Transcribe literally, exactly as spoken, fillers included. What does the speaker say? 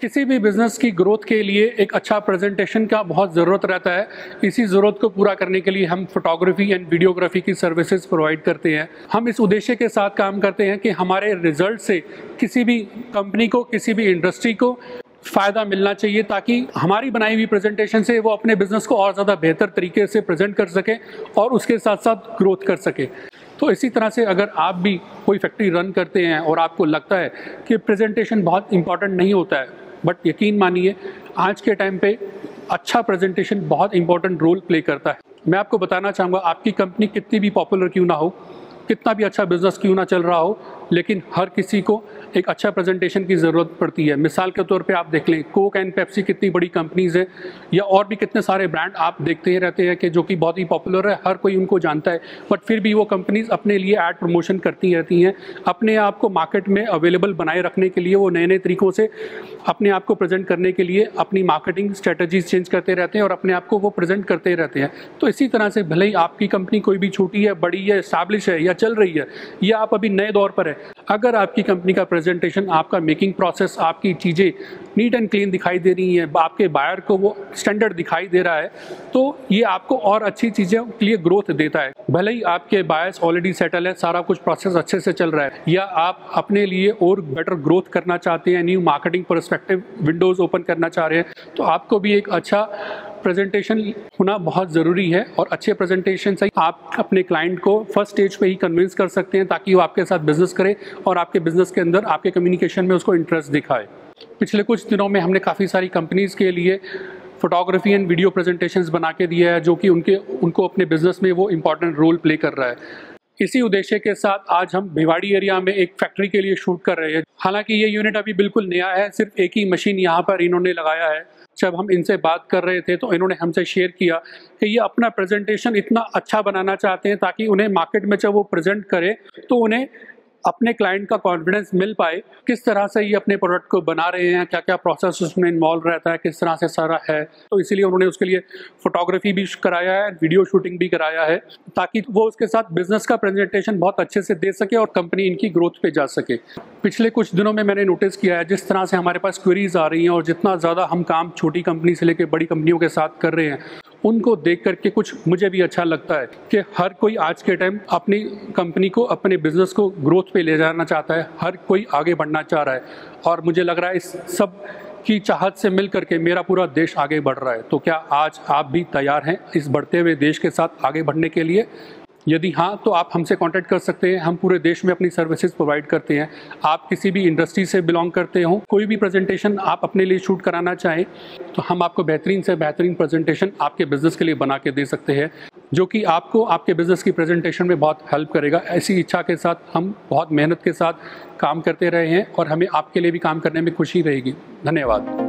किसी भी बिजनेस की ग्रोथ के लिए एक अच्छा प्रेजेंटेशन का बहुत ज़रूरत रहता है। इसी ज़रूरत को पूरा करने के लिए हम फोटोग्राफी एंड वीडियोग्राफी की सर्विसेज प्रोवाइड करते हैं। हम इस उद्देश्य के साथ काम करते हैं कि हमारे रिजल्ट से किसी भी कंपनी को, किसी भी इंडस्ट्री को फ़ायदा मिलना चाहिए, ताकि हमारी बनाई हुई प्रेजेंटेशन से वो अपने बिज़नेस को और ज़्यादा बेहतर तरीके से प्रेजेंट कर सके और उसके साथ साथ ग्रोथ कर सके। तो इसी तरह से अगर आप भी कोई फैक्ट्री रन करते हैं और आपको लगता है कि प्रेजेंटेशन बहुत इंपॉर्टेंट नहीं होता है, बट यकीन मानिए आज के टाइम पे अच्छा प्रेजेंटेशन बहुत इंपॉर्टेंट रोल प्ले करता है। मैं आपको बताना चाहूँगा, आपकी कंपनी कितनी भी पॉपुलर क्यों ना हो, कितना भी अच्छा बिजनेस क्यों ना चल रहा हो, लेकिन हर किसी को एक अच्छा प्रेजेंटेशन की ज़रूरत पड़ती है। मिसाल के तौर पे आप देख लें, कोक एंड पेप्सी कितनी बड़ी कंपनीज़ है, या और भी कितने सारे ब्रांड आप देखते ही रहते हैं कि जो कि बहुत ही पॉपुलर है, हर कोई उनको जानता है, बट फिर भी वो कंपनीज़ अपने लिए ऐड प्रमोशन करती रहती हैं। अपने आप को मार्केट में अवेलेबल बनाए रखने के लिए वो नए नए तरीक़ों से अपने आप को प्रेजेंट करने के लिए अपनी मार्केटिंग स्ट्रेटजीज चेंज करते रहते हैं और अपने आप को वो प्रेजेंट करते रहते हैं। तो इसी तरह से भले ही आपकी कंपनी कोई भी छोटी है, बड़ी है, इस्टैब्लिश है या चल रही है, या आप अभी नए दौर पर है, अगर आपकी कंपनी का प्रेजेंटेशन, आपका मेकिंग प्रोसेस, आपकी चीज़ें नीट एंड क्लीन दिखाई दे रही हैं, आपके बायर को वो स्टैंडर्ड दिखाई दे रहा है, तो ये आपको और अच्छी चीज़ें के लिए ग्रोथ देता है। भले ही आपके बायर्स ऑलरेडी सेटल है, सारा कुछ प्रोसेस अच्छे से चल रहा है, या आप अपने लिए और बेटर ग्रोथ करना चाहते हैं, new marketing perspective windows open करना चाह रहे हैं, तो आपको भी एक अच्छा प्रेजेंटेशन होना बहुत ज़रूरी है। और अच्छे प्रेजेंटेशन से आप अपने क्लाइंट को फर्स्ट स्टेज पे ही कन्विंस कर सकते हैं, ताकि वो आपके साथ बिजनेस करे और आपके बिजनेस के अंदर, आपके कम्युनिकेशन में उसको इंटरेस्ट दिखाए। पिछले कुछ दिनों में हमने काफ़ी सारी कंपनीज़ के लिए फोटोग्राफी एंड वीडियो प्रेजेंटेशंस बना के दिया है, जो कि उनके उनको अपने बिजनेस में वो इम्पॉर्टेंट रोल प्ले कर रहा है। इसी उद्देश्य के साथ आज हम भिवाड़ी एरिया में एक फैक्ट्री के लिए शूट कर रहे हैं। हालांकि ये यूनिट अभी बिल्कुल नया है, सिर्फ एक ही मशीन यहाँ पर इन्होंने लगाया है। जब हम इनसे बात कर रहे थे तो इन्होंने हमसे शेयर किया कि ये अपना प्रेजेंटेशन इतना अच्छा बनाना चाहते हैं ताकि उन्हें मार्केट में जब वो प्रेजेंट करें तो उन्हें अपने क्लाइंट का कॉन्फिडेंस मिल पाए, किस तरह से ये अपने प्रोडक्ट को बना रहे हैं, क्या क्या प्रोसेस उसमें इन्वॉल्व रहता है, किस तरह से सारा है। तो इसीलिए उन्होंने उसके लिए फोटोग्राफी भी कराया है, वीडियो शूटिंग भी कराया है, ताकि वो उसके साथ बिजनेस का प्रेजेंटेशन बहुत अच्छे से दे सके और कंपनी इनकी ग्रोथ पे जा सके। पिछले कुछ दिनों में मैंने नोटिस किया है, जिस तरह से हमारे पास क्वेरीज आ रही हैं और जितना ज़्यादा हम काम छोटी कंपनी से लेकर बड़ी कंपनियों के साथ कर रहे हैं, उनको देख करके कुछ मुझे भी अच्छा लगता है कि हर कोई आज के टाइम अपनी कंपनी को, अपने बिजनेस को ग्रोथ पे ले जाना चाहता है, हर कोई आगे बढ़ना चाह रहा है। और मुझे लग रहा है इस सब की चाहत से मिल करके मेरा पूरा देश आगे बढ़ रहा है। तो क्या आज आप भी तैयार हैं इस बढ़ते हुए देश के साथ आगे बढ़ने के लिए? यदि हाँ, तो आप हमसे कांटेक्ट कर सकते हैं। हम पूरे देश में अपनी सर्विसेज प्रोवाइड करते हैं। आप किसी भी इंडस्ट्री से बिलोंग करते हो, कोई भी प्रेजेंटेशन आप अपने लिए शूट कराना चाहें, तो हम आपको बेहतरीन से बेहतरीन प्रेजेंटेशन आपके बिज़नेस के लिए बना के दे सकते हैं, जो कि आपको आपके बिज़नेस की प्रेजेंटेशन में बहुत हेल्प करेगा। ऐसी इच्छा के साथ हम बहुत मेहनत के साथ काम करते रहे हैं और हमें आपके लिए भी काम करने में खुशी रहेगी। धन्यवाद।